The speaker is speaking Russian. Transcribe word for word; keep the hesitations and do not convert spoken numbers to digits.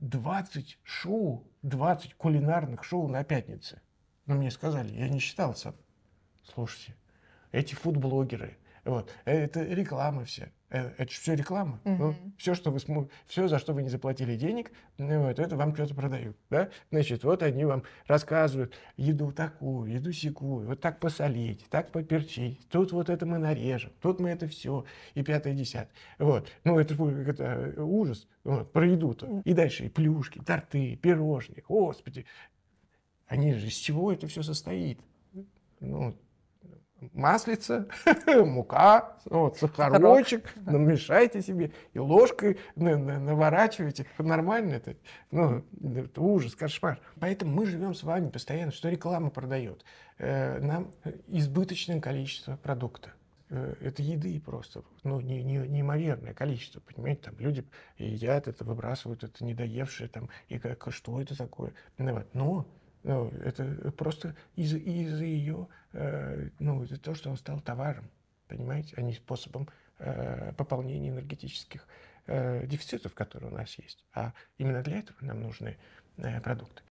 двадцать шоу, двадцать кулинарных шоу на пятнице. Но мне сказали, я не считал сам. Слушайте, эти фудблогеры, вот, это реклама вся. Это же все реклама. Mm-hmm. Ну, все, что вы см... все, за что вы не заплатили денег, вот, это вам что-то продают. Да? Значит, вот они вам рассказывают еду такую, еду сякую, вот так посолить, так поперчить, тут вот это мы нарежем, тут мы это все, и пятое, десятое. Вот. Ну, это, это ужас, вот, про еду-то. Mm-hmm. И дальше и плюшки, торты, пирожные, господи. Они же из чего это все состоит? Ну, маслица, мука, вот, сахарочек, намешайте себе и ложкой наворачивайте. Нормально это? Ну, это ужас, кошмар. Поэтому мы живем с вами постоянно, что реклама продает. Нам избыточное количество продукта. Это еды просто, ну, не, не, неимоверное количество, понимаете, там люди едят это, выбрасывают это, недоевшие, там, и как, что это такое? Но ну, это просто из-за из ее, э, ну, из-за того, что он стал товаром, понимаете, а не способом э, пополнения энергетических э, дефицитов, которые у нас есть. А именно для этого нам нужны э, продукты.